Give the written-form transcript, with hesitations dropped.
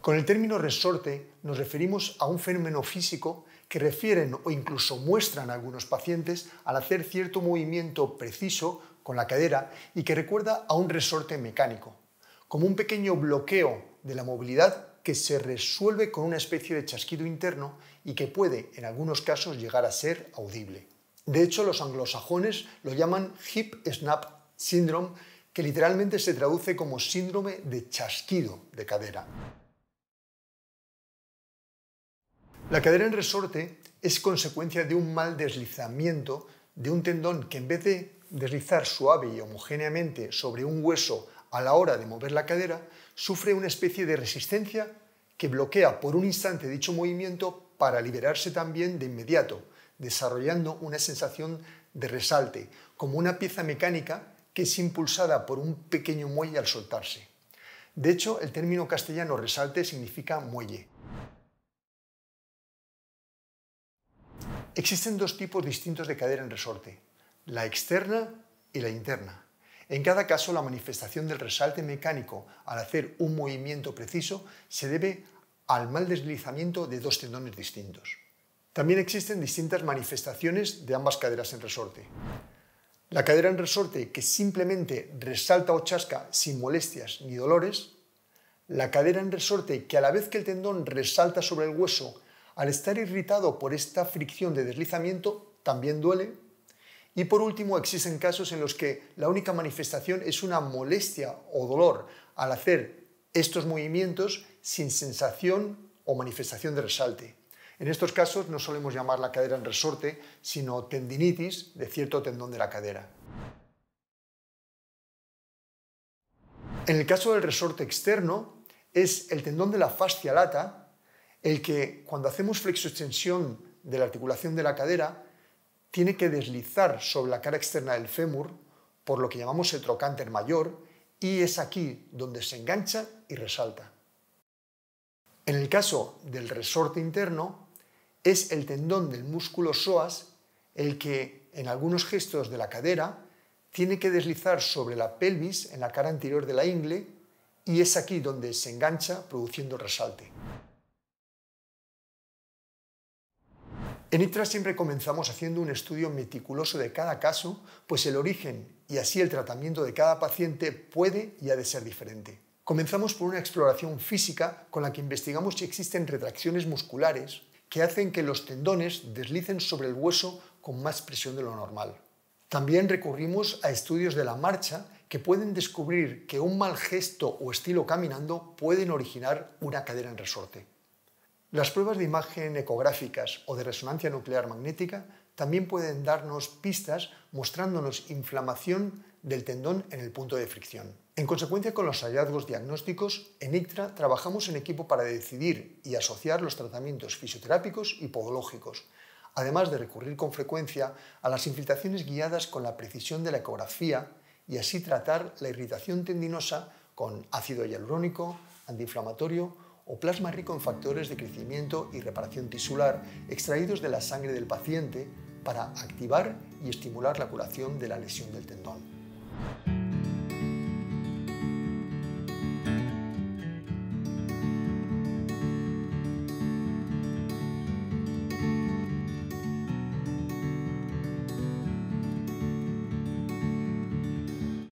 Con el término resorte nos referimos a un fenómeno físico que refieren o incluso muestran a algunos pacientes al hacer cierto movimiento preciso con la cadera y que recuerda a un resorte mecánico, como un pequeño bloqueo de la movilidad que se resuelve con una especie de chasquido interno y que puede, en algunos casos, llegar a ser audible. De hecho, los anglosajones lo llaman hip snap syndrome, que literalmente se traduce como síndrome de chasquido de cadera. La cadera en resorte es consecuencia de un mal deslizamiento de un tendón que, en vez de deslizar suave y homogéneamente sobre un hueso a la hora de mover la cadera, sufre una especie de resistencia que bloquea por un instante dicho movimiento para liberarse también de inmediato, desarrollando una sensación de resalte, como una pieza mecánica que es impulsada por un pequeño muelle al soltarse. De hecho, el término castellano resalte significa muelle. Existen dos tipos distintos de cadera en resorte, la externa y la interna. En cada caso, la manifestación del resalte mecánico al hacer un movimiento preciso se debe al mal deslizamiento de dos tendones distintos. También existen distintas manifestaciones de ambas caderas en resorte. La cadera en resorte que simplemente resalta o chasca sin molestias ni dolores. La cadera en resorte que a la vez que el tendón resalta sobre el hueso, al estar irritado por esta fricción de deslizamiento, también duele. Y por último, existen casos en los que la única manifestación es una molestia o dolor al hacer estos movimientos sin sensación o manifestación de resalte. En estos casos no solemos llamar la cadera en resorte, sino tendinitis de cierto tendón de la cadera. En el caso del resorte externo, es el tendón de la fascia lata el que, cuando hacemos flexoextensión de la articulación de la cadera, tiene que deslizar sobre la cara externa del fémur, por lo que llamamos el trocánter mayor, y es aquí donde se engancha y resalta. En el caso del resorte interno, es el tendón del músculo psoas el que, en algunos gestos de la cadera, tiene que deslizar sobre la pelvis en la cara anterior de la ingle, y es aquí donde se engancha produciendo resalte. En iQtra siempre comenzamos haciendo un estudio meticuloso de cada caso, pues el origen y así el tratamiento de cada paciente puede y ha de ser diferente. Comenzamos por una exploración física con la que investigamos si existen retracciones musculares que hacen que los tendones deslicen sobre el hueso con más presión de lo normal. También recurrimos a estudios de la marcha que pueden descubrir que un mal gesto o estilo caminando pueden originar una cadera en resorte. Las pruebas de imagen ecográficas o de resonancia nuclear magnética también pueden darnos pistas mostrándonos inflamación del tendón en el punto de fricción. En consecuencia con los hallazgos diagnósticos, en iQtra trabajamos en equipo para decidir y asociar los tratamientos fisioterápicos y podológicos, además de recurrir con frecuencia a las infiltraciones guiadas con la precisión de la ecografía y así tratar la irritación tendinosa con ácido hialurónico, antiinflamatorio o plasma rico en factores de crecimiento y reparación tisular extraídos de la sangre del paciente para activar y estimular la curación de la lesión del tendón.